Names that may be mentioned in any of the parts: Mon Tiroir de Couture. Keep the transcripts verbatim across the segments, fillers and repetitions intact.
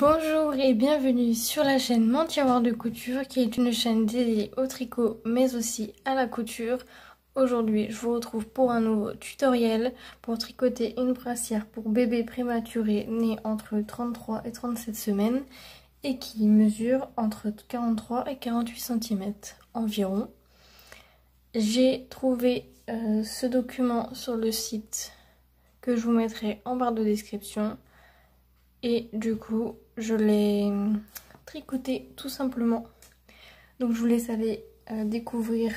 Bonjour et bienvenue sur la chaîne Mon Tiroir de Couture, qui est une chaîne dédiée au tricot mais aussi à la couture. Aujourd'hui je vous retrouve pour un nouveau tutoriel pour tricoter une brassière pour bébé prématuré né entre trente-trois et trente-sept semaines et qui mesure entre quarante-trois et quarante-huit cm environ. J'ai trouvé euh, ce document sur le site que je vous mettrai en barre de description. Et du coup, je l'ai tricoté tout simplement. Donc je vous laisse aller euh, découvrir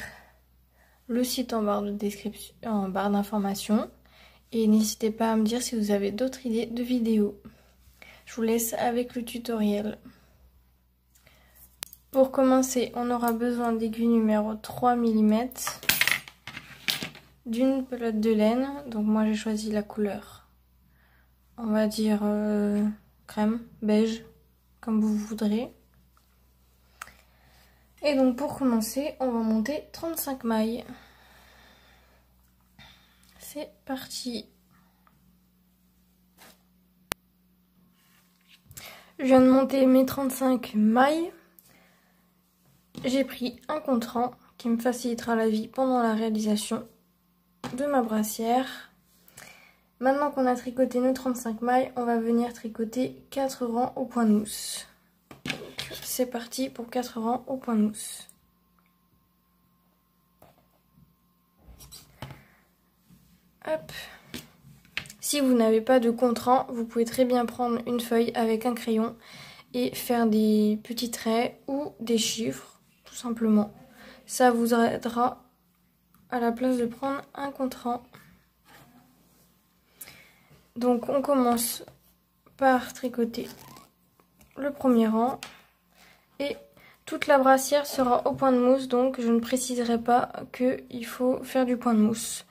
le site en barre de description, en barre d'information. Et n'hésitez pas à me dire si vous avez d'autres idées de vidéos. Je vous laisse avec le tutoriel. Pour commencer, on aura besoin d'aiguilles numéro trois millimètres, d'une pelote de laine. Donc moi j'ai choisi la couleur, on va dire euh, crème, beige, comme vous voudrez. Et donc pour commencer, on va monter trente-cinq mailles. C'est parti. Je viens de monter mes trente-cinq mailles. J'ai pris un contrant qui me facilitera la vie pendant la réalisation de ma brassière. Maintenant qu'on a tricoté nos trente-cinq mailles, on va venir tricoter quatre rangs au point de mousse. C'est parti pour quatre rangs au point de mousse. Hop. Si vous n'avez pas de contrant, vous pouvez très bien prendre une feuille avec un crayon et faire des petits traits ou des chiffres, tout simplement. Ça vous aidera à la place de prendre un contrant. Donc on commence par tricoter le premier rang et toute la brassière sera au point de mousse, donc je ne préciserai pas qu'il faut faire du point de mousse.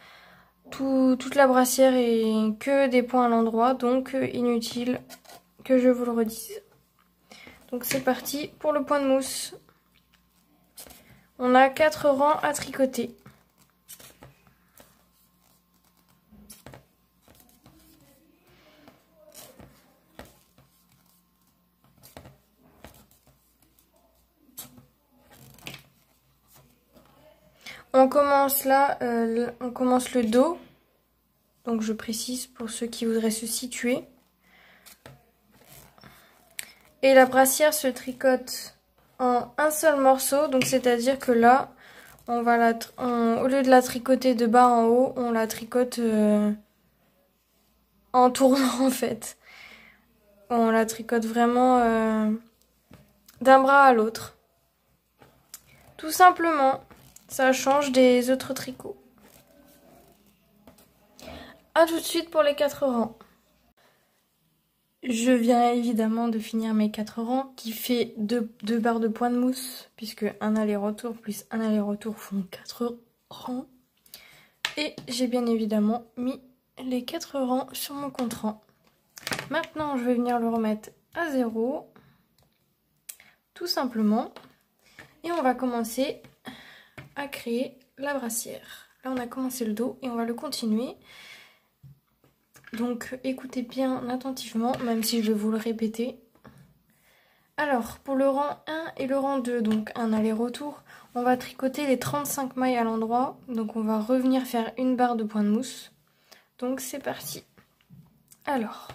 Tout, toute la brassière est que des points à l'endroit, donc inutile que je vous le redise. Donc c'est parti pour le point de mousse. On a quatre rangs à tricoter. On commence là, euh, on commence le dos, donc je précise pour ceux qui voudraient se situer. Et la brassière se tricote en un seul morceau, donc c'est-à-dire que là, on va la, on, au lieu de la tricoter de bas en haut, on la tricote euh, en tournant en fait. On la tricote vraiment euh, d'un bras à l'autre, tout simplement. Ça change des autres tricots. A tout de suite pour les quatre rangs. Je viens évidemment de finir mes quatre rangs qui fait deux, deux barres de points de mousse, puisque un aller-retour plus un aller-retour font quatre rangs. Et j'ai bien évidemment mis les quatre rangs sur mon contrant. Maintenant, je vais venir le remettre à zéro, tout simplement. Et on va commencer à créer la brassière. Là on a commencé le dos et on va le continuer, donc écoutez bien attentivement, même si je vais vous le répéter. Alors pour le rang un et le rang deux, donc un aller-retour, on va tricoter les trente-cinq mailles à l'endroit, donc on va revenir faire une barre de point de mousse. Donc c'est parti. Alors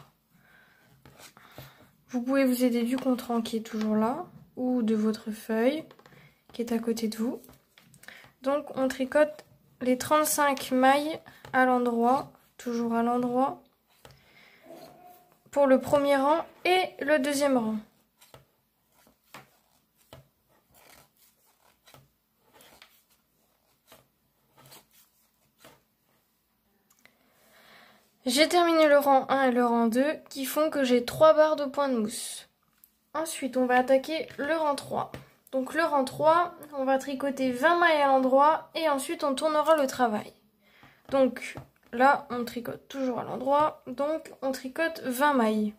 vous pouvez vous aider du contrant qui est toujours là ou de votre feuille qui est à côté de vous. Donc on tricote les trente-cinq mailles à l'endroit, toujours à l'endroit, pour le premier rang et le deuxième rang. J'ai terminé le rang un et le rang deux qui font que j'ai trois barres de points de mousse. Ensuite on va attaquer le rang trois. Donc le rang trois, on va tricoter vingt mailles à l'endroit et ensuite on tournera le travail. Donc là, on tricote toujours à l'endroit, donc on tricote vingt mailles.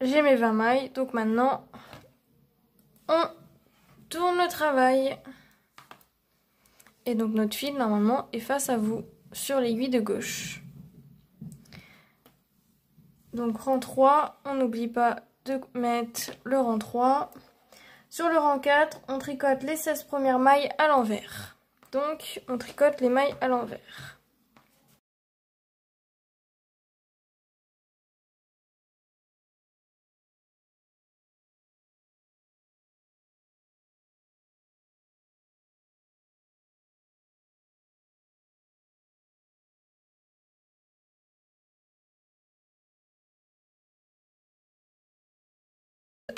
j'ai mes vingt mailles, donc maintenant on tourne le travail. Et donc notre fil normalement est face à vous sur l'aiguille de gauche. Donc rang trois, on n'oublie pas de mettre le rang trois. Sur le rang quatre, on tricote les seize premières mailles à l'envers. Donc on tricote les mailles à l'envers.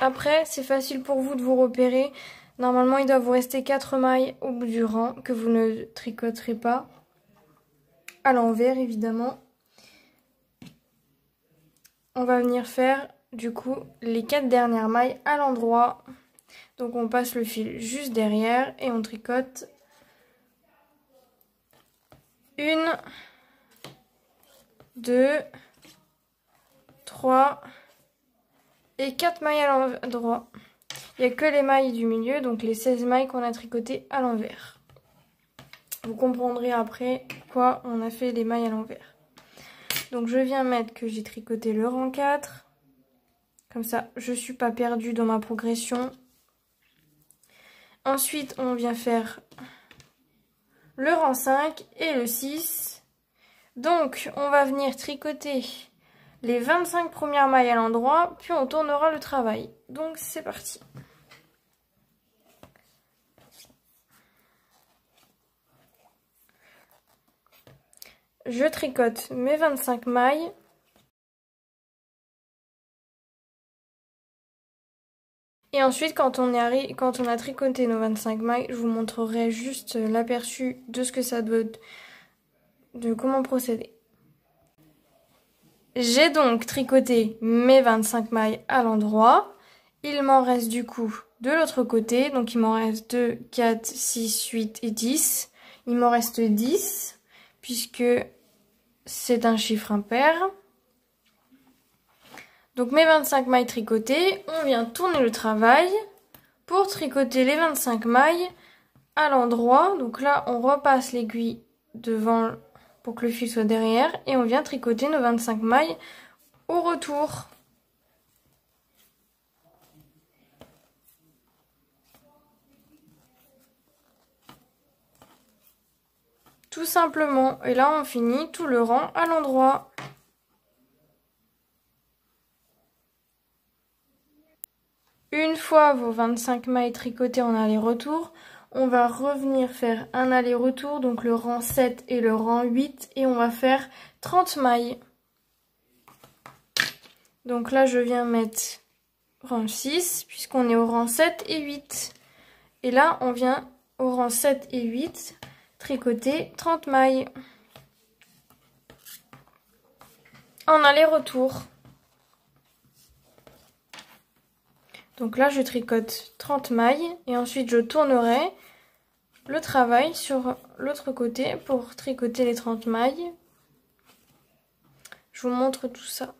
Après, c'est facile pour vous de vous repérer. Normalement, il doit vous rester quatre mailles au bout du rang que vous ne tricoterez pas. À l'envers, évidemment. On va venir faire, du coup, les quatre dernières mailles à l'endroit. Donc, on passe le fil juste derrière et on tricote une, deux, trois... et quatre mailles à l'endroit. Il n'y a que les mailles du milieu, donc les seize mailles qu'on a tricotées à l'envers. Vous comprendrez après pourquoi on a fait les mailles à l'envers. Donc je viens mettre que j'ai tricoté le rang quatre. Comme ça, je ne suis pas perdue dans ma progression. Ensuite, on vient faire le rang cinq et le six. Donc, on va venir tricoter les vingt-cinq premières mailles à l'endroit, puis on tournera le travail. Donc c'est parti. Je tricote mes vingt-cinq mailles. Et ensuite, quand on, est quand on a tricoté nos vingt-cinq mailles, je vous montrerai juste l'aperçu de ce que ça doit, de comment procéder. J'ai donc tricoté mes vingt-cinq mailles à l'endroit. Il m'en reste du coup de l'autre côté. Donc il m'en reste deux, quatre, six, huit et dix. Il m'en reste dix puisque c'est un chiffre impair. Donc mes vingt-cinq mailles tricotées, on vient tourner le travail pour tricoter les vingt-cinq mailles à l'endroit. Donc là on repasse l'aiguille devant pour que le fil soit derrière, et on vient tricoter nos vingt-cinq mailles au retour. Tout simplement, et là on finit tout le rang à l'endroit. Une fois vos vingt-cinq mailles tricotées en aller-retour, on va revenir faire un aller-retour, donc le rang sept et le rang huit, et on va faire trente mailles. Donc là, je viens mettre rang six, puisqu'on est au rang sept et huit. Et là, on vient au rang sept et huit tricoter trente mailles en aller-retour. Donc là, je tricote trente mailles et ensuite je tournerai le travail sur l'autre côté pour tricoter les trente mailles. Je vous montre tout ça.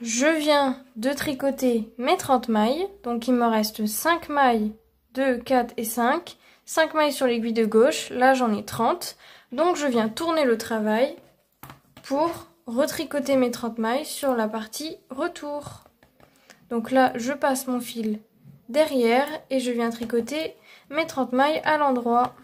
Je viens de tricoter mes trente mailles. Donc il me reste cinq mailles, deux, quatre et cinq. cinq mailles sur l'aiguille de gauche. Là, j'en ai trente. Donc je viens tourner le travail pour retricoter mes trente mailles sur la partie retour. Donc là, je passe mon fil derrière et je viens tricoter mes trente mailles à l'endroit.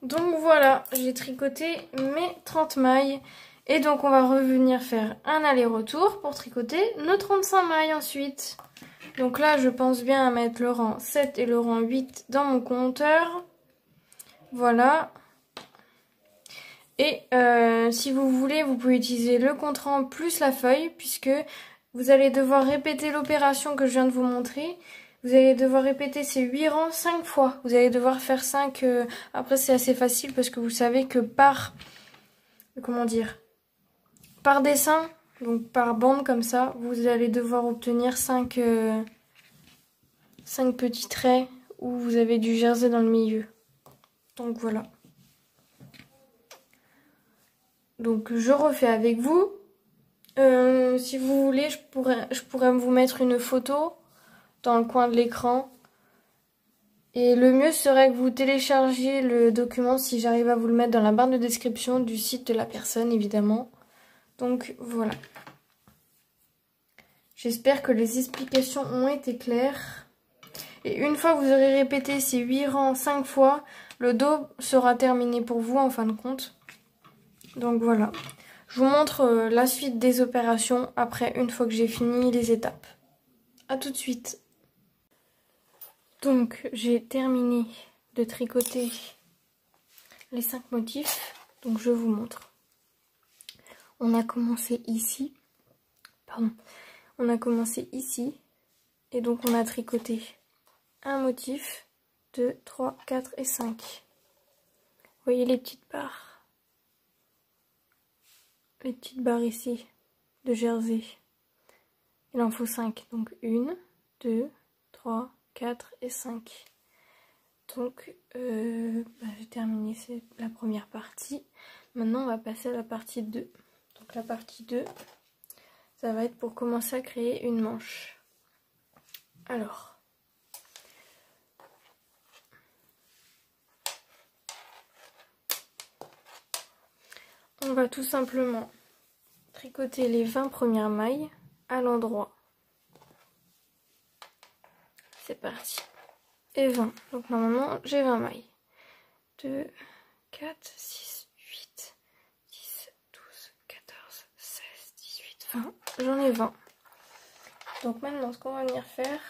Donc voilà, j'ai tricoté mes trente mailles. Et donc on va revenir faire un aller-retour pour tricoter nos trente-cinq mailles ensuite. Donc là, je pense bien à mettre le rang sept et le rang huit dans mon compteur. Voilà. Et euh, si vous voulez, vous pouvez utiliser le compte-rang plus la feuille, puisque vous allez devoir répéter l'opération que je viens de vous montrer. Vous allez devoir répéter ces huit rangs cinq fois. Vous allez devoir faire cinq... Euh... Après, c'est assez facile, parce que vous savez que par... Comment dire? Par dessin, donc par bande comme ça, vous allez devoir obtenir cinq, euh... cinq petits traits où vous avez du jersey dans le milieu. Donc voilà. Donc je refais avec vous Euh, si vous voulez, je pourrais, je pourrais vous mettre une photo dans le coin de l'écran. Et le mieux serait que vous téléchargiez le document, si j'arrive à vous le mettre, dans la barre de description du site de la personne, évidemment. Donc voilà. J'espère que les explications ont été claires. Et une fois que vous aurez répété ces huit rangs cinq fois, le dos sera terminé pour vous en fin de compte. Donc voilà. Je vous montre la suite des opérations après, une fois que j'ai fini les étapes. A tout de suite. Donc j'ai terminé de tricoter les cinq motifs. Donc je vous montre. On a commencé ici. Pardon. On a commencé ici. Et donc on a tricoté un motif, deux, trois, quatre et cinq. Vous voyez les petites barres. Les petites barres ici de jersey, il en faut cinq, donc un, deux, trois, quatre et cinq. Donc euh, bah, j'ai terminé la première partie. Maintenant on va passer à la partie deux. Donc la partie deux, ça va être pour commencer à créer une manche. Alors on va tout simplement tricoter les vingt premières mailles à l'endroit. C'est parti. Et vingt. Donc normalement, j'ai vingt mailles. deux, quatre, six, huit, dix, douze, quatorze, seize, dix-huit, vingt. J'en ai vingt. Donc maintenant, ce qu'on va venir faire,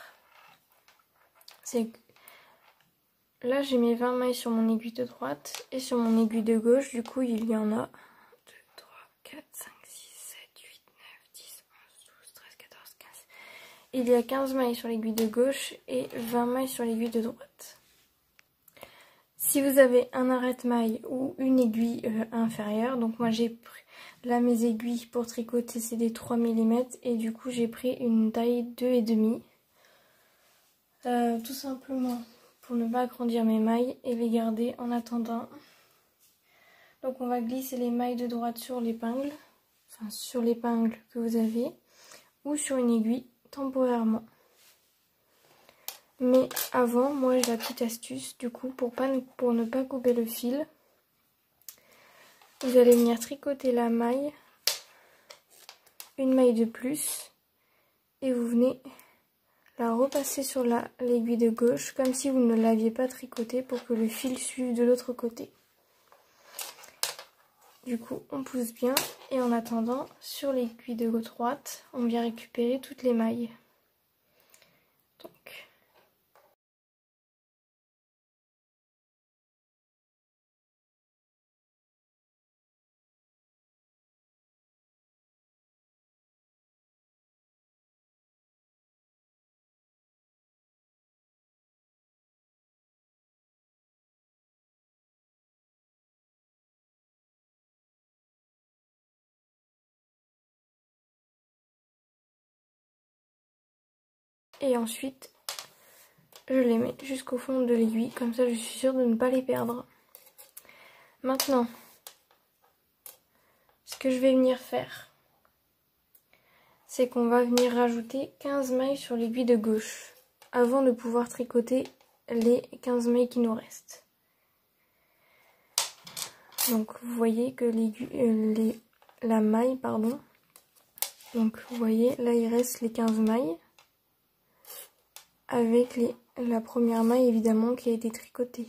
c'est que là, j'ai mes vingt mailles sur mon aiguille de droite et sur mon aiguille de gauche. Du coup, il y en a quatre, cinq, six, sept, huit, neuf, dix, onze, douze, treize, quatorze, quinze. Il y a quinze mailles sur l'aiguille de gauche et vingt mailles sur l'aiguille de droite. Si vous avez un arrête-maille ou une aiguille euh, inférieure, donc moi j'ai pris là mes aiguilles pour tricoter, c'est des trois millimètres et du coup j'ai pris une taille deux virgule cinq. Euh, tout simplement pour ne pas agrandir mes mailles et les garder en attendant. Donc on va glisser les mailles de droite sur l'épingle, enfin sur l'épingle que vous avez, ou sur une aiguille temporairement. Mais avant, moi j'ai la petite astuce, du coup, pour, pas, pour ne pas couper le fil, vous allez venir tricoter la maille, une maille de plus, et vous venez la repasser sur l'aiguille de gauche, comme si vous ne l'aviez pas tricotée, pour que le fil suive de l'autre côté. Du coup, on pousse bien et en attendant, sur l'aiguille de droite, on vient récupérer toutes les mailles. Donc. Et ensuite, je les mets jusqu'au fond de l'aiguille. Comme ça, je suis sûre de ne pas les perdre. Maintenant, ce que je vais venir faire, c'est qu'on va venir rajouter quinze mailles sur l'aiguille de gauche avant de pouvoir tricoter les quinze mailles qui nous restent. Donc, vous voyez que l'aiguille, euh, les, la maille, pardon. Donc, vous voyez, là, il reste les quinze mailles. Avec les, la première maille évidemment qui a été tricotée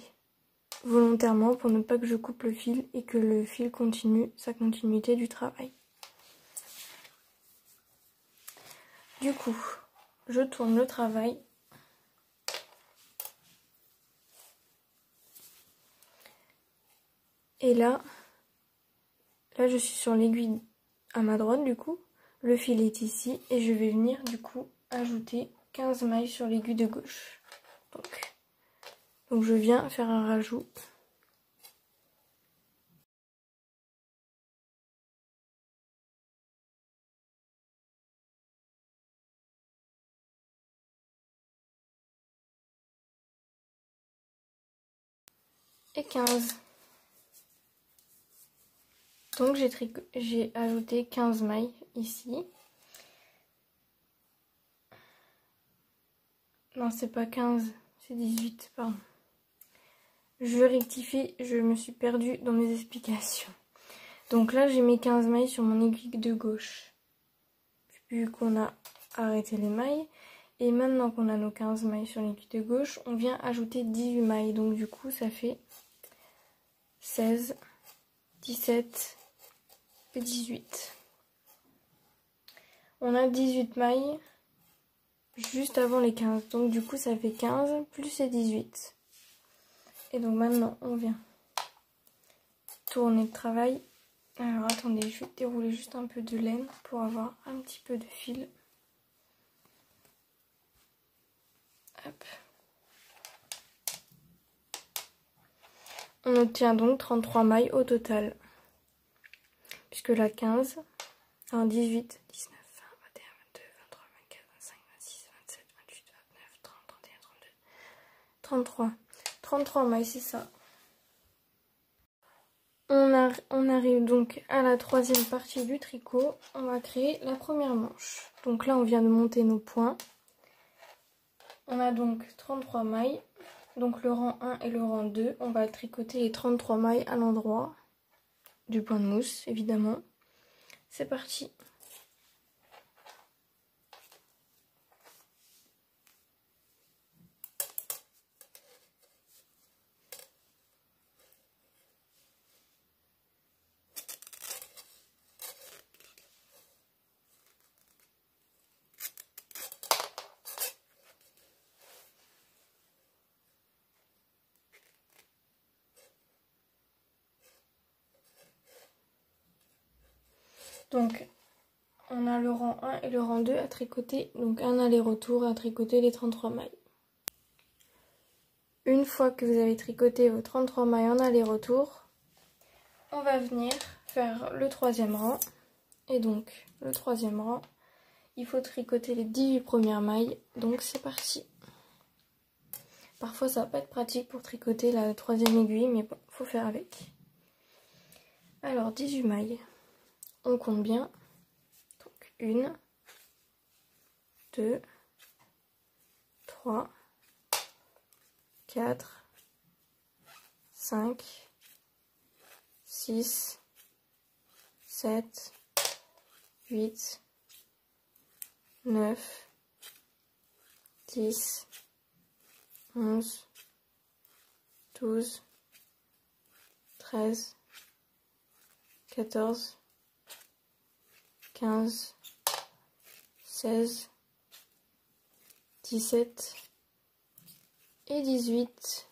volontairement pour ne pas que je coupe le fil et que le fil continue sa continuité du travail. Du coup, je tourne le travail et là, là je suis sur l'aiguille à ma droite du coup, le fil est ici et je vais venir du coup ajouter quinze mailles sur l'aiguille de gauche. Donc, donc je viens faire un rajout. Et quinze. Donc j'ai ajouté quinze mailles ici. Non, c'est pas quinze, c'est dix-huit, pardon. Je rectifie, je me suis perdue dans mes explications. Donc là, j'ai mes quinze mailles sur mon aiguille de gauche. Vu qu'on a arrêté les mailles, et maintenant qu'on a nos quinze mailles sur l'aiguille de gauche, on vient ajouter dix-huit mailles. Donc du coup, ça fait seize, dix-sept et dix-huit. On a dix-huit mailles juste avant les quinze. Donc du coup, ça fait quinze plus les dix-huit. Et donc maintenant, on vient tourner le travail. Alors attendez, je vais dérouler juste un peu de laine pour avoir un petit peu de fil. Hop. On obtient donc trente-trois mailles au total. Puisque là quinze, enfin dix-huit, dix-neuf. trente-trois. trente-trois mailles, c'est ça. On, a, on arrive donc à la troisième partie du tricot. On va créer la première manche. Donc là, on vient de monter nos points. On a donc trente-trois mailles. Donc le rang un et le rang deux. On va tricoter les trente-trois mailles à l'endroit du point de mousse, évidemment. C'est parti. Donc, on a le rang un et le rang deux à tricoter, donc un aller-retour à tricoter les trente-trois mailles. Une fois que vous avez tricoté vos trente-trois mailles en aller-retour, on va venir faire le troisième rang. Et donc, le troisième rang, il faut tricoter les dix-huit premières mailles, donc c'est parti. Parfois, ça va pas être pratique pour tricoter la troisième aiguille, mais bon, faut faire avec. Alors, dix-huit mailles. On compte bien, donc une, deux, trois, quatre, cinq, six, sept, huit, neuf, dix, onze, douze, treize, quatorze, quinze, seize, dix-sept et dix-huit.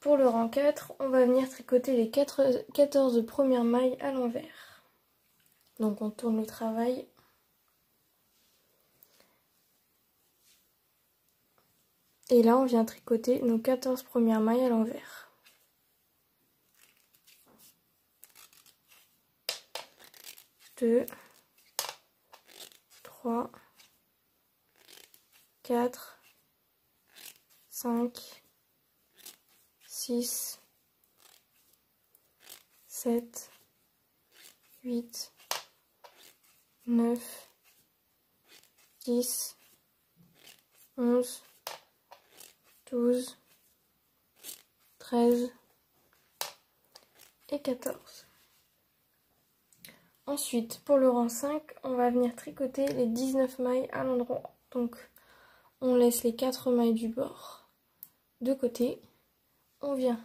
Pour le rang quatre, on va venir tricoter les quatorze premières mailles à l'envers. Donc on tourne le travail. Et là, on vient tricoter nos quatorze premières mailles à l'envers. deux, trois, quatre, cinq, six, sept, huit, neuf, dix, onze, douze, treize et quatorze. Ensuite, pour le rang cinq, on va venir tricoter les dix-neuf mailles à l'endroit. Donc, on laisse les quatre mailles du bord de côté. On vient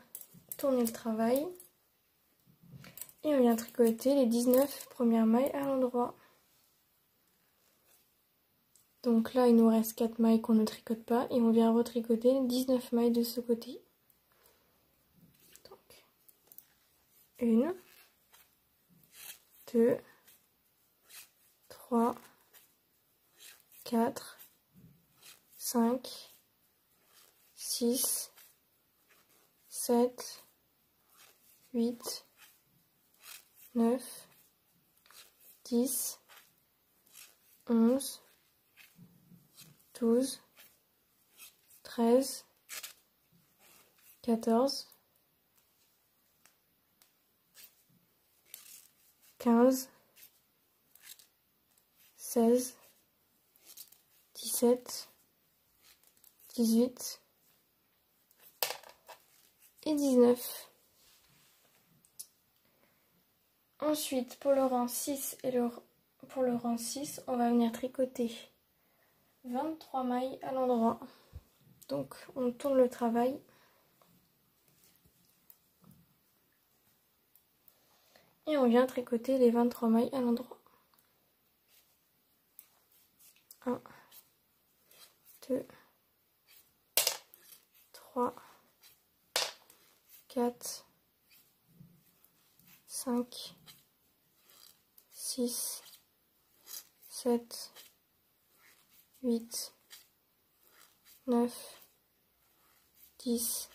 tourner le travail. Et on vient tricoter les dix-neuf premières mailles à l'endroit. Donc là, il nous reste quatre mailles qu'on ne tricote pas. Et on vient retricoter les dix-neuf mailles de ce côté. Donc, une. deux, trois, quatre, cinq, six, sept, huit, neuf, dix, onze, douze, treize, quatorze, quinze, seize, dix-sept, dix-huit et dix-neuf. Ensuite, pour le rang six et le, pour le rang six, on va venir tricoter vingt-trois mailles à l'endroit. Donc, on tourne le travail. Et on vient tricoter les vingt-trois mailles à l'endroit. un, deux, trois, quatre, cinq, six, sept, huit, neuf, dix,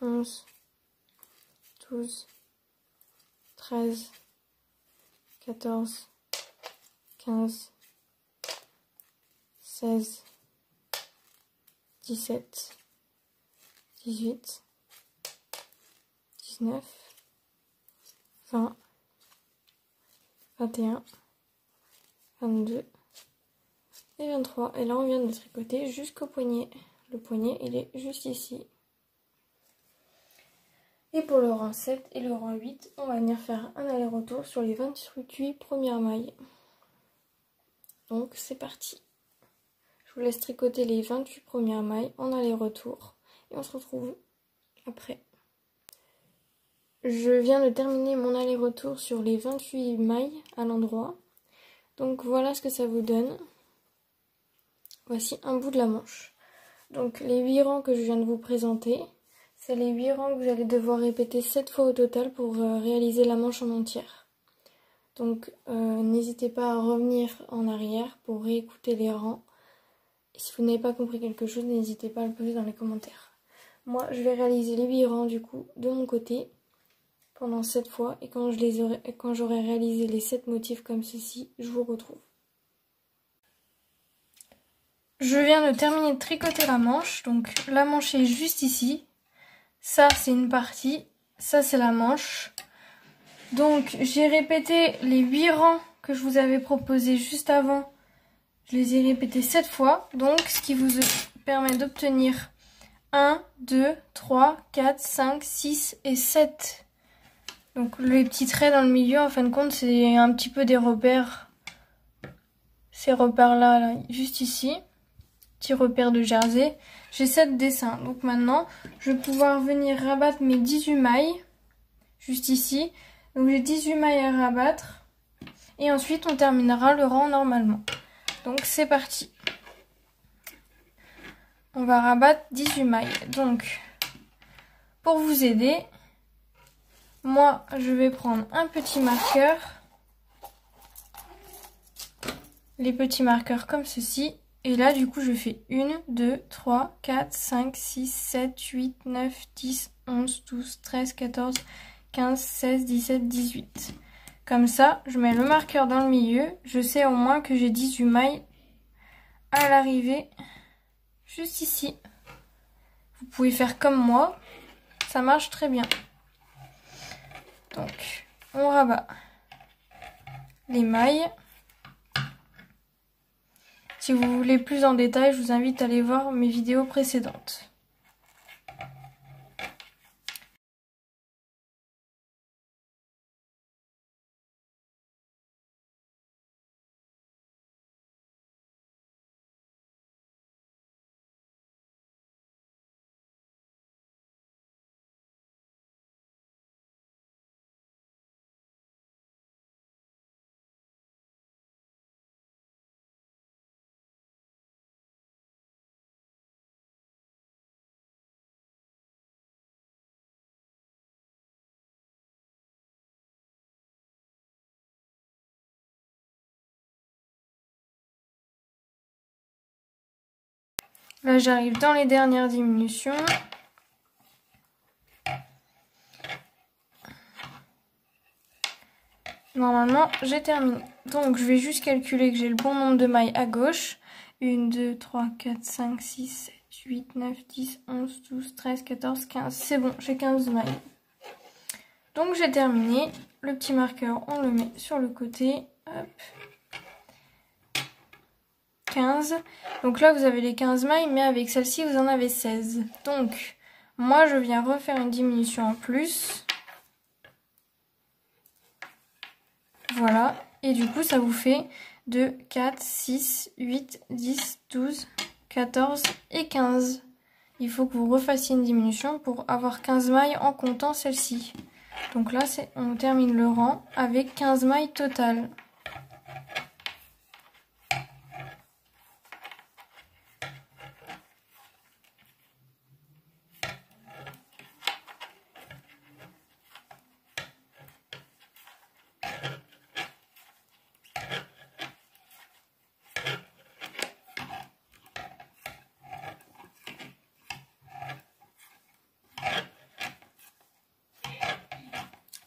onze, douze, treize, quatorze, quinze, seize, dix-sept, dix-huit, dix-neuf, vingt, vingt et un, vingt-deux et vingt-trois. Et là on vient de tricoter jusqu'au poignet. Le poignet il est juste ici. Et pour le rang sept et le rang huit, on va venir faire un aller-retour sur les vingt-huit premières mailles. Donc c'est parti. Je vous laisse tricoter les vingt-huit premières mailles en aller-retour. Et on se retrouve après. Je viens de terminer mon aller-retour sur les vingt-huit mailles à l'endroit. Donc voilà ce que ça vous donne. Voici un bout de la manche. Donc les huit rangs que je viens de vous présenter, c'est les huit rangs que vous allez devoir répéter sept fois au total pour réaliser la manche en entière. Donc euh, n'hésitez pas à revenir en arrière pour réécouter les rangs. Et si vous n'avez pas compris quelque chose, n'hésitez pas à le poser dans les commentaires. Moi, je vais réaliser les huit rangs du coup de mon côté pendant sept fois. Et quand je les aurai, quand j'aurai réalisé les sept motifs comme ceci, je vous retrouve. Je viens de terminer de tricoter la manche. Donc la manche est juste ici. Ça, c'est une partie. Ça, c'est la manche. Donc j'ai répété les huit rangs que je vous avais proposés juste avant. Je les ai répétés sept fois, donc ce qui vous permet d'obtenir un, deux, trois, quatre, cinq, six et sept. Donc les petits traits dans le milieu, en fin de compte, c'est un petit peu des repères. Ces repères-là, là, juste ici. Petit repère de jersey. J'ai sept dessins. Donc maintenant, je vais pouvoir venir rabattre mes dix-huit mailles. Juste ici. Donc j'ai dix-huit mailles à rabattre. Et ensuite, on terminera le rang normalement. Donc c'est parti. On va rabattre dix-huit mailles. Donc pour vous aider, moi je vais prendre un petit marqueur. Les petits marqueurs comme ceci. Et là du coup je fais un, deux, trois, quatre, cinq, six, sept, huit, neuf, dix, onze, douze, treize, quatorze, quinze, seize, dix-sept, dix-huit. Comme ça, je mets le marqueur dans le milieu. Je sais au moins que j'ai dix-huit mailles à l'arrivée, juste ici. Vous pouvez faire comme moi. Ça marche très bien. Donc, on rabat les mailles. Si vous voulez plus en détail, je vous invite à aller voir mes vidéos précédentes. Là, j'arrive dans les dernières diminutions. Normalement, j'ai terminé. Donc, je vais juste calculer que j'ai le bon nombre de mailles à gauche. un, deux, trois, quatre, cinq, six, sept, huit, neuf, dix, onze, douze, treize, quatorze, quinze. C'est bon, j'ai quinze mailles. Donc j'ai terminé. Le petit marqueur, on le met sur le côté. Hop. quinze. Donc là, vous avez les quinze mailles, mais avec celle-ci, vous en avez seize. Donc, moi, je viens refaire une diminution en plus. Voilà. Et du coup, ça vous fait deux, quatre, six, huit, dix, douze, quatorze et quinze. Il faut que vous refassiez une diminution pour avoir quinze mailles en comptant celle-ci. Donc là, on termine le rang avec quinze mailles totales.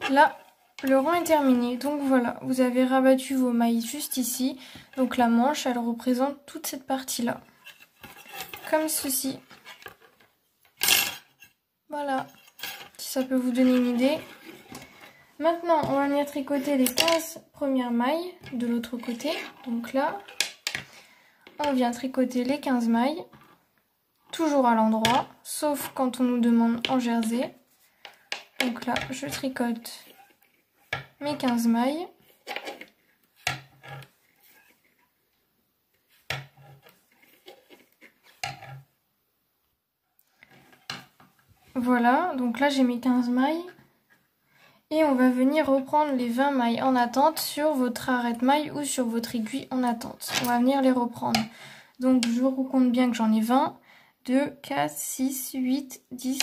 Là, le rang est terminé. Donc voilà, vous avez rabattu vos mailles juste ici. Donc la manche, elle représente toute cette partie-là. Comme ceci. Voilà. Si ça peut vous donner une idée. Maintenant, on va venir tricoter les quinze premières mailles de l'autre côté. Donc là, on vient tricoter les quinze mailles. Toujours à l'endroit, sauf quand on nous demande en jersey. Donc là, je tricote mes quinze mailles. Voilà, donc là j'ai mes quinze mailles. Et on va venir reprendre les vingt mailles en attente sur votre arrête-maille ou sur votre aiguille en attente. On va venir les reprendre. Donc je vous compte bien que j'en ai vingt. deux, quatre, six, huit, dix,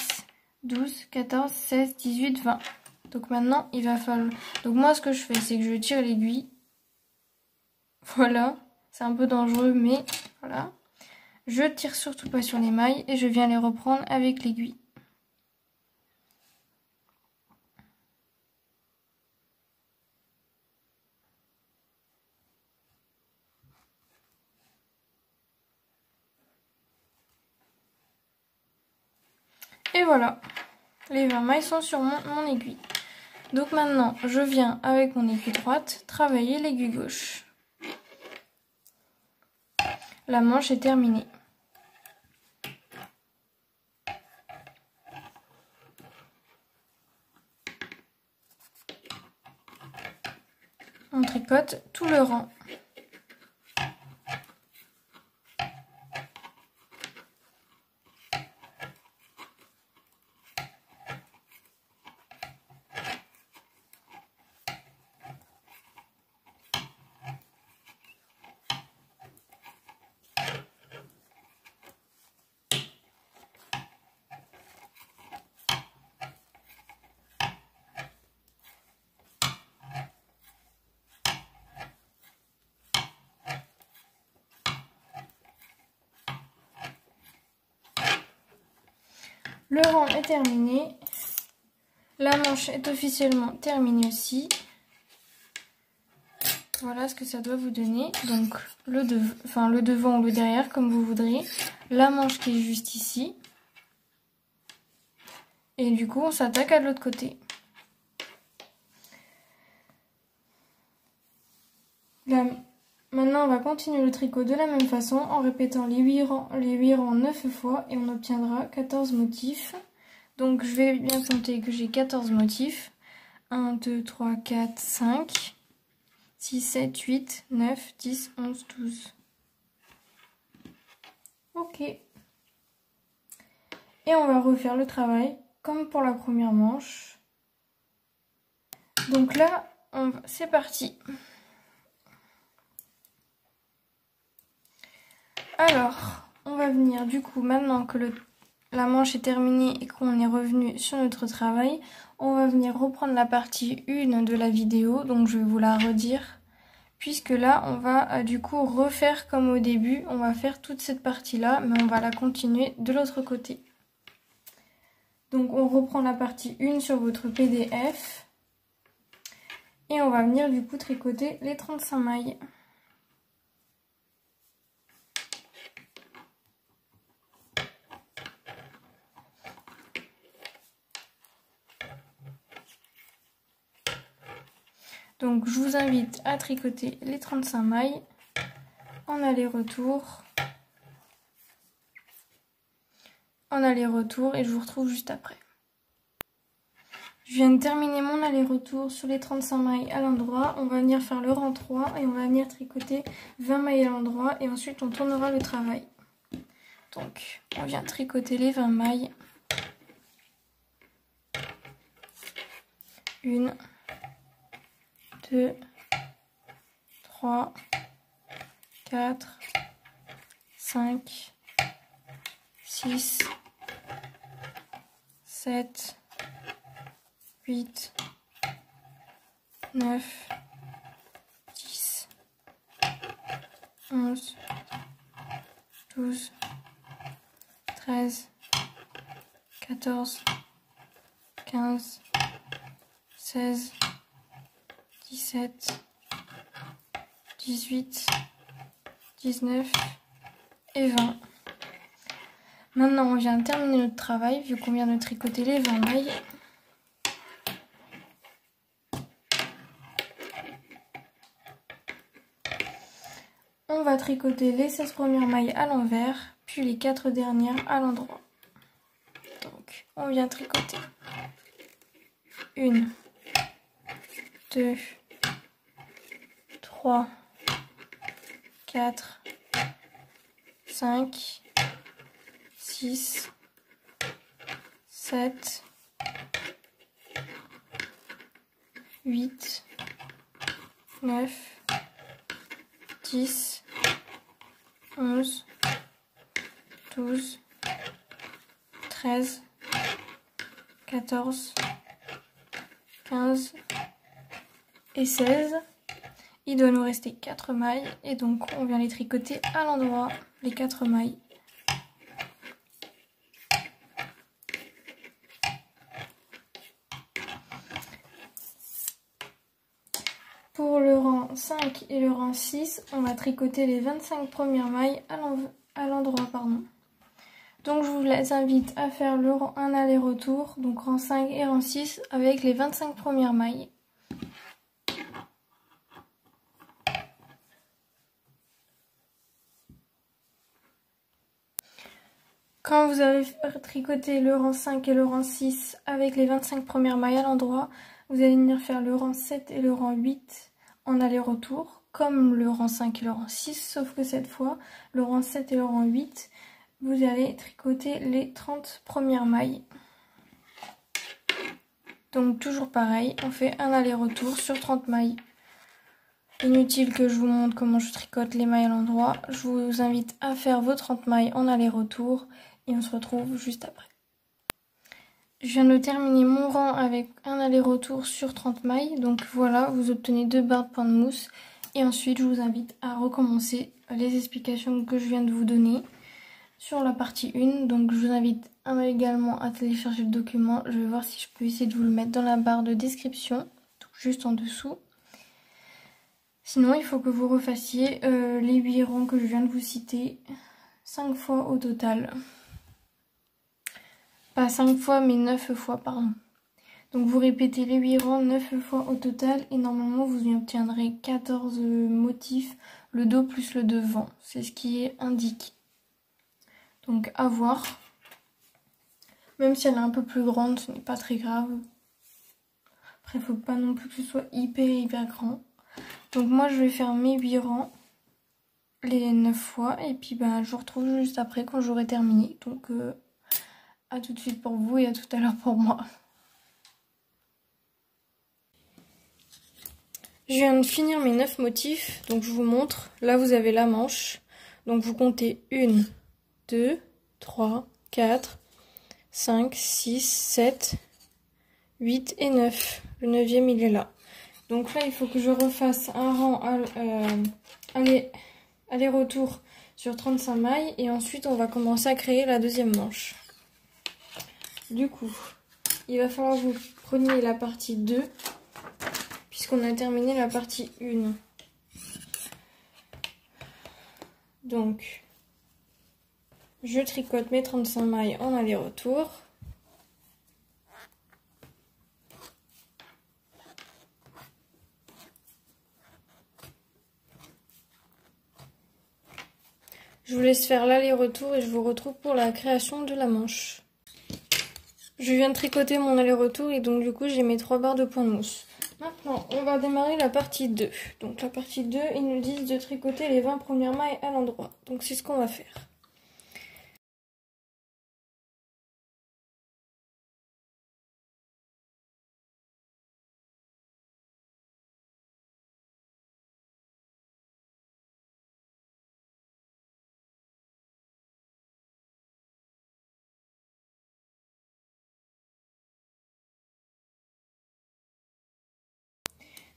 douze, quatorze, seize, dix-huit, vingt. Donc maintenant, il va falloir... Donc moi, ce que je fais, c'est que je tire l'aiguille. Voilà. C'est un peu dangereux, mais voilà. Je tire surtout pas sur les mailles et je viens les reprendre avec l'aiguille. Et voilà, les vingt mailles sont sur mon, mon aiguille. Donc maintenant, je viens avec mon aiguille droite travailler l'aiguille gauche. La manche est terminée. On tricote tout le rang. Le rang est terminé. La manche est officiellement terminée aussi. Voilà ce que ça doit vous donner. Donc le, de... enfin, le devant ou le derrière, comme vous voudrez. La manche qui est juste ici. Et du coup, on s'attaque à l'autre côté. La... Maintenant, on va continuer le tricot de la même façon en répétant les huit rangs, les huit rangs neuf fois et on obtiendra quatorze motifs. Donc, je vais bien compter que j'ai quatorze motifs. un, deux, trois, quatre, cinq, six, sept, huit, neuf, dix, onze, douze. Ok. Et on va refaire le travail comme pour la première manche. Donc là, on va... c'est parti. Alors, on va venir du coup, maintenant que le, la manche est terminée et qu'on est revenu sur notre travail, on va venir reprendre la partie un de la vidéo, donc je vais vous la redire, puisque là, on va du coup refaire comme au début, on va faire toute cette partie-là, mais on va la continuer de l'autre côté. Donc, on reprend la partie un sur votre P D F, et on va venir du coup tricoter les trente-cinq mailles. Donc je vous invite à tricoter les trente-cinq mailles en aller-retour. En aller-retour et je vous retrouve juste après. Je viens de terminer mon aller-retour sur les trente-cinq mailles à l'endroit. On va venir faire le rang trois et on va venir tricoter vingt mailles à l'endroit et ensuite on tournera le travail. Donc on vient tricoter les vingt mailles. deux, trois, quatre, cinq, six, sept, huit, neuf, dix, onze, douze, treize, quatorze, quinze, seize, dix-sept, dix-huit, dix-neuf et vingt. Maintenant on vient de terminer notre travail vu qu'on vient de tricoter les vingt mailles. On va tricoter les seize premières mailles à l'envers puis les quatre dernières à l'endroit. Donc on vient tricoter une, deux, trois, quatre, cinq, six, sept, huit, neuf, dix, onze, douze, treize, quatorze, quinze et seize. Il doit nous rester quatre mailles et donc on vient les tricoter à l'endroit, les quatre mailles. Pour le rang cinq et le rang six, on va tricoter les vingt-cinq premières mailles à l'endroit, pardon. Donc je vous les invite à faire le rang un aller-retour, donc rang cinq et rang six avec les vingt-cinq premières mailles. Quand vous avez tricoté le rang cinq et le rang six avec les vingt-cinq premières mailles à l'endroit, vous allez venir faire le rang sept et le rang huit en aller-retour, comme le rang cinq et le rang six, sauf que cette fois, le rang sept et le rang huit, vous allez tricoter les trente premières mailles. Donc toujours pareil, on fait un aller-retour sur trente mailles. Inutile que je vous montre comment je tricote les mailles à l'endroit, je vous invite à faire vos trente mailles en aller-retour. Et on se retrouve juste après. Je viens de terminer mon rang avec un aller-retour sur trente mailles. Donc voilà, vous obtenez deux barres de pain de mousse. Et ensuite, je vous invite à recommencer les explications que je viens de vous donner sur la partie un. Donc je vous invite également à télécharger le document. Je vais voir si je peux essayer de vous le mettre dans la barre de description, donc juste en dessous. Sinon, il faut que vous refassiez euh, les huit rangs que je viens de vous citer cinq fois au total. Pas cinq fois mais neuf fois pardon. Donc vous répétez les huit rangs neuf fois au total et normalement vous y obtiendrez quatorze motifs, le dos plus le devant, c'est ce qui est indiqué. Donc à voir. Même si elle est un peu plus grande, ce n'est pas très grave. Après il ne faut pas non plus que ce soit hyper hyper grand. Donc moi je vais faire mes huit rangs les neuf fois et puis ben, je vous retrouve juste après quand j'aurai terminé. Donc euh... à tout de suite pour vous et à tout à l'heure pour moi. Je viens de finir mes neuf motifs, donc je vous montre. Là vous avez la manche, donc vous comptez un, deux, trois, quatre, cinq, six, sept, huit et neuf. Le neuvième il est là. Donc là il faut que je refasse un rang euh, aller-retour sur trente-cinq mailles et ensuite on va commencer à créer la deuxième manche. Du coup, il va falloir que vous preniez la partie deux, puisqu'on a terminé la partie un. Donc, je tricote mes trente-cinq mailles en aller-retour. Je vous laisse faire l'aller-retour et je vous retrouve pour la création de la manche. Je viens de tricoter mon aller-retour et donc du coup j'ai mes trois barres de point de mousse. Maintenant on va démarrer la partie deux. Donc la partie deux, ils nous disent de tricoter les vingt premières mailles à l'endroit. Donc c'est ce qu'on va faire.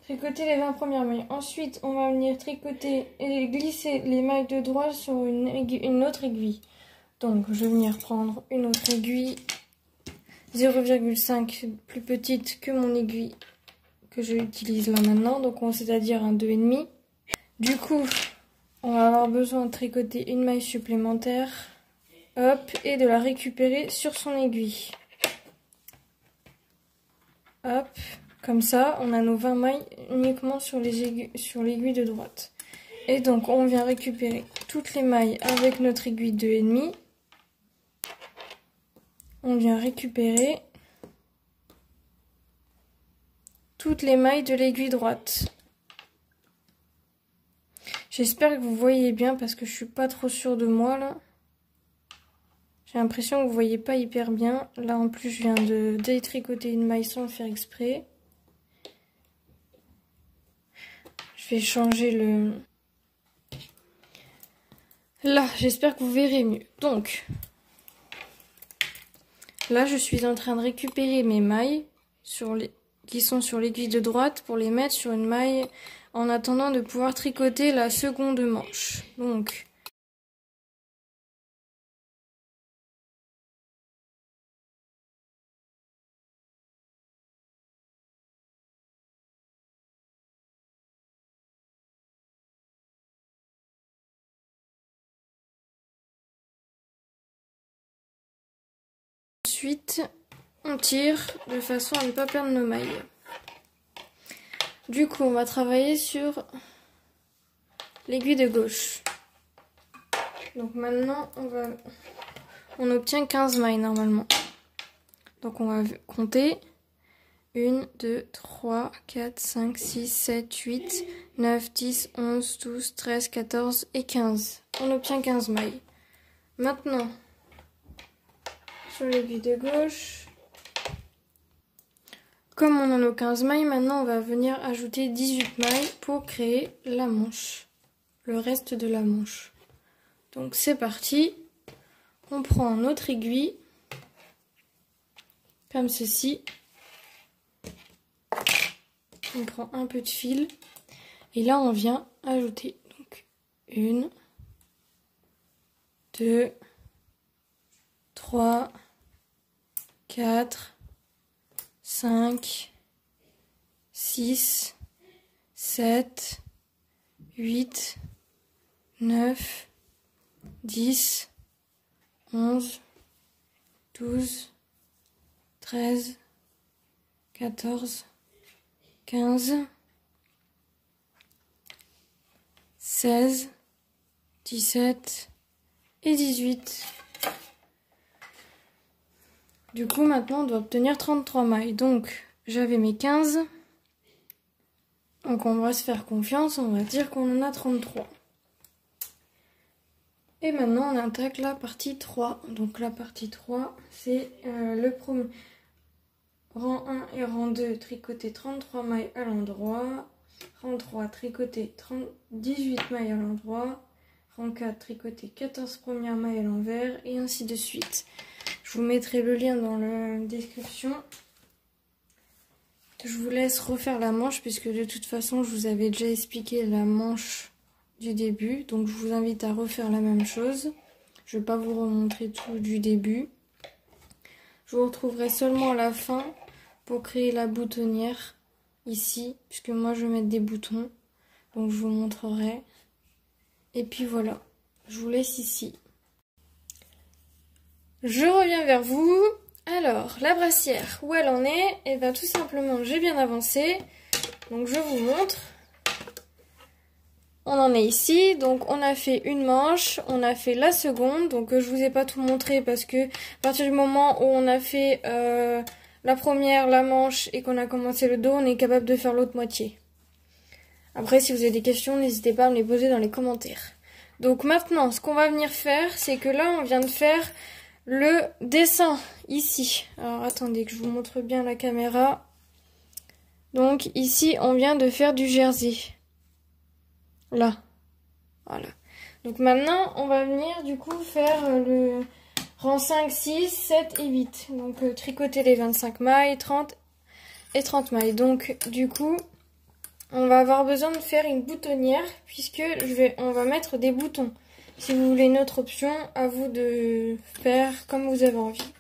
Tricoter les vingt premières mailles. Ensuite, on va venir tricoter et glisser les mailles de droit sur une, aiguille, une autre aiguille. Donc, je vais venir prendre une autre aiguille zéro virgule cinq plus petite que mon aiguille que je utilise là maintenant. Donc, c'est-à-dire un deux virgule cinq. Du coup, on va avoir besoin de tricoter une maille supplémentaire. Hop, et de la récupérer sur son aiguille. Hop. Comme ça, on a nos vingt mailles uniquement sur l'aiguille sur l'aiguille de droite. Et donc, on vient récupérer toutes les mailles avec notre aiguille deux virgule cinq. On vient récupérer toutes les mailles de l'aiguille droite. J'espère que vous voyez bien parce que je suis pas trop sûre de moi là. J'ai l'impression que vous voyez pas hyper bien. Là, en plus, je viens de détricoter une maille sans le faire exprès. Je vais changer le... Là, j'espère que vous verrez mieux. Donc, là, je suis en train de récupérer mes mailles sur les... qui sont sur l'aiguille de droite pour les mettre sur une maille en attendant de pouvoir tricoter la seconde manche. Donc... Ensuite, on tire de façon à ne pas perdre nos mailles. Du coup, on va travailler sur l'aiguille de gauche. Donc maintenant, on va, on obtient quinze mailles normalement. Donc on va compter un, deux, trois, quatre, cinq, six, sept, huit, neuf, dix, onze, douze, treize, quatorze et quinze. On obtient quinze mailles. Maintenant, sur l'aiguille de gauche. Comme on a nos quinze mailles, maintenant on va venir ajouter dix-huit mailles pour créer la manche, le reste de la manche. Donc c'est parti, on prend notre aiguille, comme ceci, on prend un peu de fil, et là on vient ajouter donc une, deux, trois, quatre, cinq, six, sept, huit, neuf, dix, onze, douze, treize, quatorze, quinze, seize, dix-sept et dix-huit. Du coup, maintenant, on doit obtenir trente-trois mailles. Donc, j'avais mes quinze. Donc, on va se faire confiance. On va dire qu'on en a trente-trois. Et maintenant, on attaque la partie trois. Donc, la partie trois, c'est euh, le premier. Rang un et rang deux, tricoter trente-trois mailles à l'endroit. Rang trois, tricoter dix-huit mailles à l'endroit. Rang quatre, tricoter quatorze premières mailles à l'envers. Et ainsi de suite. Je vous mettrai le lien dans la description. Je vous laisse refaire la manche puisque de toute façon je vous avais déjà expliqué la manche du début. Donc je vous invite à refaire la même chose. Je ne vais pas vous remontrer tout du début. Je vous retrouverai seulement à la fin pour créer la boutonnière ici. Puisque moi je vais mettre des boutons. Donc je vous montrerai. Et puis voilà. Je vous laisse ici. Je reviens vers vous. Alors, la brassière, où elle en est? Eh bien, tout simplement, j'ai bien avancé. Donc, je vous montre. On en est ici, donc on a fait une manche, on a fait la seconde, donc je vous ai pas tout montré parce que à partir du moment où on a fait euh, la première, la manche et qu'on a commencé le dos, on est capable de faire l'autre moitié. Après, si vous avez des questions, n'hésitez pas à me les poser dans les commentaires. Donc maintenant, ce qu'on va venir faire, c'est que là, on vient de faire le dessin ici. Alors attendez que je vous montre bien la caméra. Donc ici, on vient de faire du jersey. Là, voilà. Donc maintenant, on va venir du coup faire le rang cinq, six, sept et huit. Donc euh, tricoter les vingt-cinq mailles, trente et trente mailles. Donc du coup, on va avoir besoin de faire une boutonnière puisque je vais, on va mettre des boutons. Si vous voulez une autre option, à vous de faire comme vous avez envie.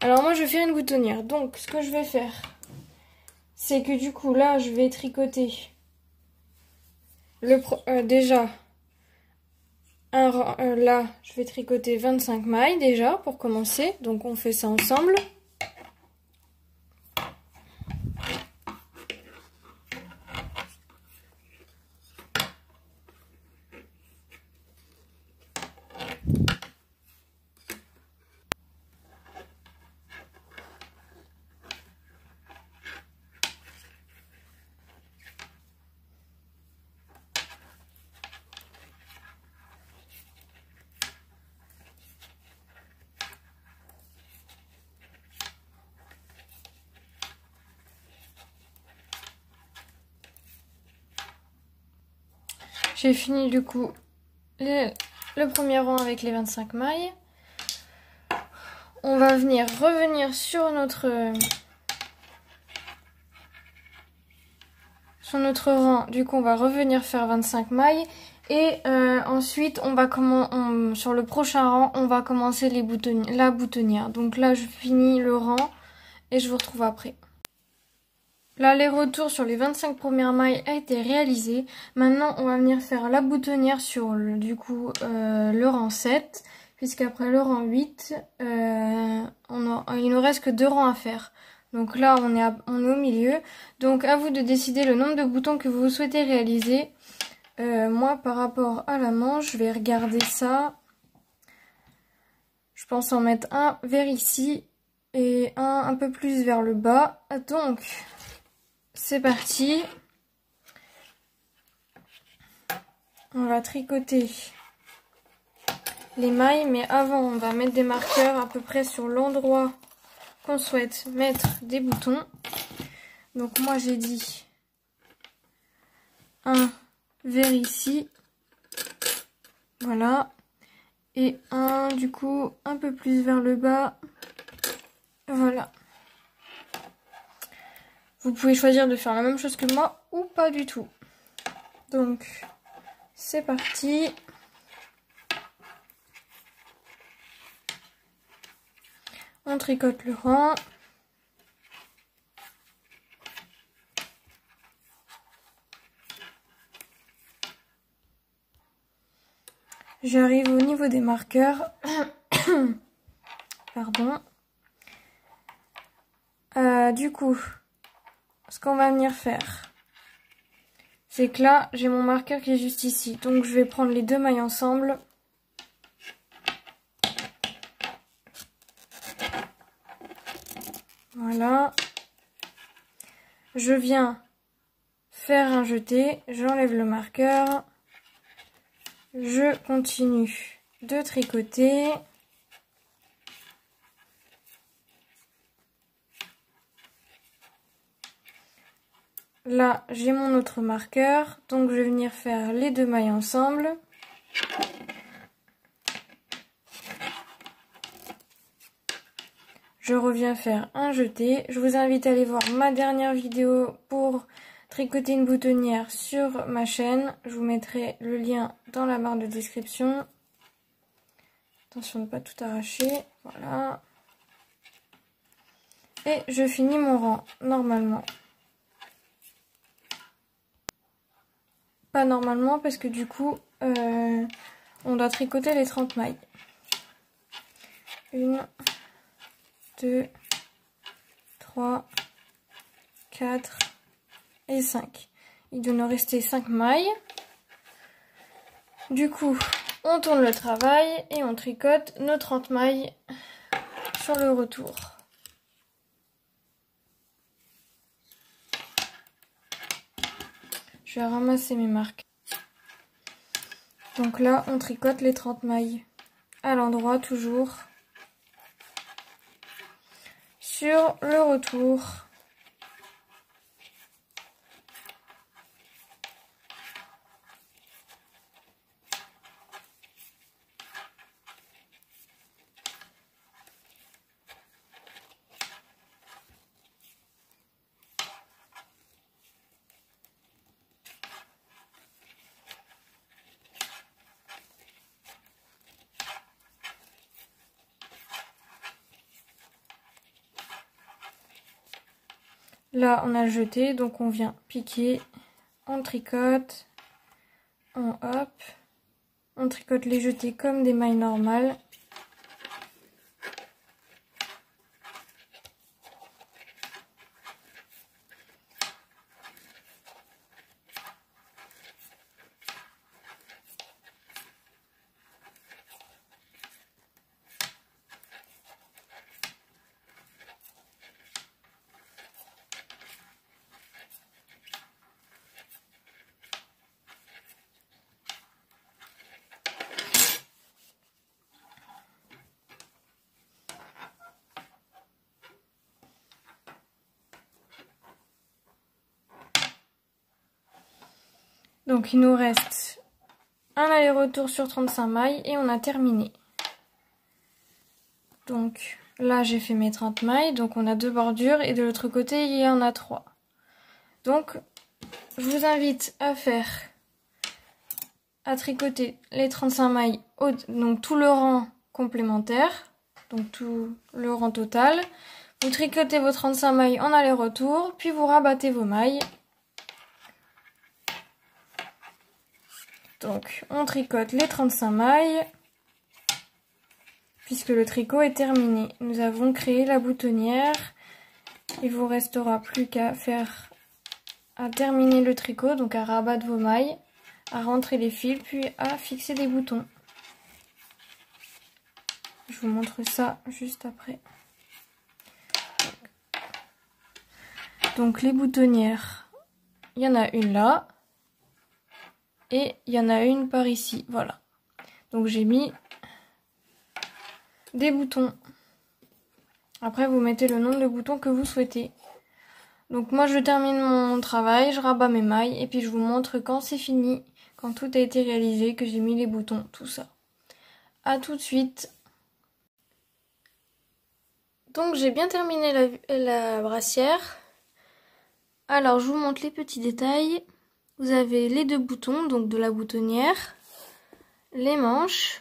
Alors moi, je vais faire une boutonnière. Donc ce que je vais faire, c'est que du coup là, je vais tricoter... Le pro euh, déjà, un, euh, là, je vais tricoter vingt-cinq mailles déjà pour commencer. Donc, on fait ça ensemble. J'ai fini du coup le, le premier rang avec les vingt-cinq mailles. On va venir revenir sur notre, sur notre rang. Du coup, on va revenir faire vingt-cinq mailles. Et euh, ensuite, on va comment, on, sur le prochain rang, on va commencer les bouton, la boutonnière. Donc là, je finis le rang et je vous retrouve après. L'aller-retour sur les vingt-cinq premières mailles a été réalisé. Maintenant, on va venir faire la boutonnière sur le, du coup euh, le rang sept, puisqu'après le rang huit, euh, on a, il nous reste que deux rangs à faire. Donc là, on est, à, on est au milieu. Donc à vous de décider le nombre de boutons que vous souhaitez réaliser. Euh, moi, par rapport à la manche, je vais regarder ça. Je pense en mettre un vers ici et un un peu plus vers le bas. Donc... c'est parti, on va tricoter les mailles, mais avant on va mettre des marqueurs à peu près sur l'endroit qu'on souhaite mettre des boutons. Donc moi j'ai dit un vers ici, voilà, et un du coup un peu plus vers le bas, voilà. Vous pouvez choisir de faire la même chose que moi ou pas du tout. Donc, c'est parti. On tricote le rang. J'arrive au niveau des marqueurs. Pardon. Euh, du coup... ce qu'on va venir faire, c'est que là, j'ai mon marqueur qui est juste ici. Donc, je vais prendre les deux mailles ensemble. Voilà. Je viens faire un jeté. J'enlève le marqueur. Je continue de tricoter. Là, j'ai mon autre marqueur, donc je vais venir faire les deux mailles ensemble. Je reviens faire un jeté. Je vous invite à aller voir ma dernière vidéo pour tricoter une boutonnière sur ma chaîne. Je vous mettrai le lien dans la barre de description. Attention de ne pas tout arracher. Voilà. Et je finis mon rang, normalement. Pas normalement parce que du coup euh, on doit tricoter les trente mailles. une, deux, trois, quatre et cinq. Il doit nous rester cinq mailles. Du coup, on tourne le travail et on tricote nos trente mailles sur le retour. Je vais ramasser mes marques. Donc là, on tricote les trente mailles à l'endroit toujours sur le retour. Là, on a jeté, donc on vient piquer, on tricote, on hop, on tricote les jetés comme des mailles normales. Donc il nous reste un aller-retour sur trente-cinq mailles et on a terminé. Donc là j'ai fait mes trente mailles, donc on a deux bordures et de l'autre côté il y en a trois. Donc je vous invite à faire, à tricoter les trente-cinq mailles, donc tout le rang complémentaire, donc tout le rang total. Vous tricotez vos trente-cinq mailles en aller-retour, puis vous rabattez vos mailles. Donc on tricote les trente-cinq mailles, puisque le tricot est terminé. Nous avons créé la boutonnière, il vous restera plus qu'à faire, à terminer le tricot, donc à rabattre vos mailles, à rentrer les fils, puis à fixer des boutons. Je vous montre ça juste après. Donc les boutonnières, il y en a une là. Et il y en a une par ici, voilà. Donc j'ai mis des boutons. Après vous mettez le nombre de boutons que vous souhaitez. Donc moi je termine mon travail, je rabats mes mailles et puis je vous montre quand c'est fini, quand tout a été réalisé, que j'ai mis les boutons, tout ça. A tout de suite. Donc j'ai bien terminé la, la brassière. Alors je vous montre les petits détails. Vous avez les deux boutons, donc de la boutonnière, les manches,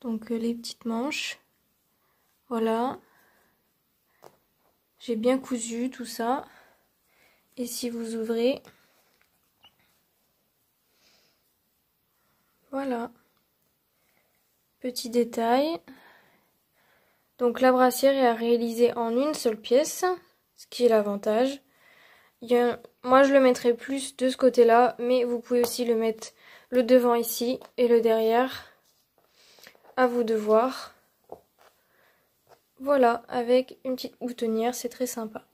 donc les petites manches, voilà, j'ai bien cousu tout ça, et si vous ouvrez, voilà, petit détail, donc la brassière est à réaliser en une seule pièce, ce qui est l'avantage. Moi je le mettrai plus de ce côté là, mais vous pouvez aussi le mettre le devant ici et le derrière, à vous de voir. Voilà, avec une petite boutonnière, c'est très sympa.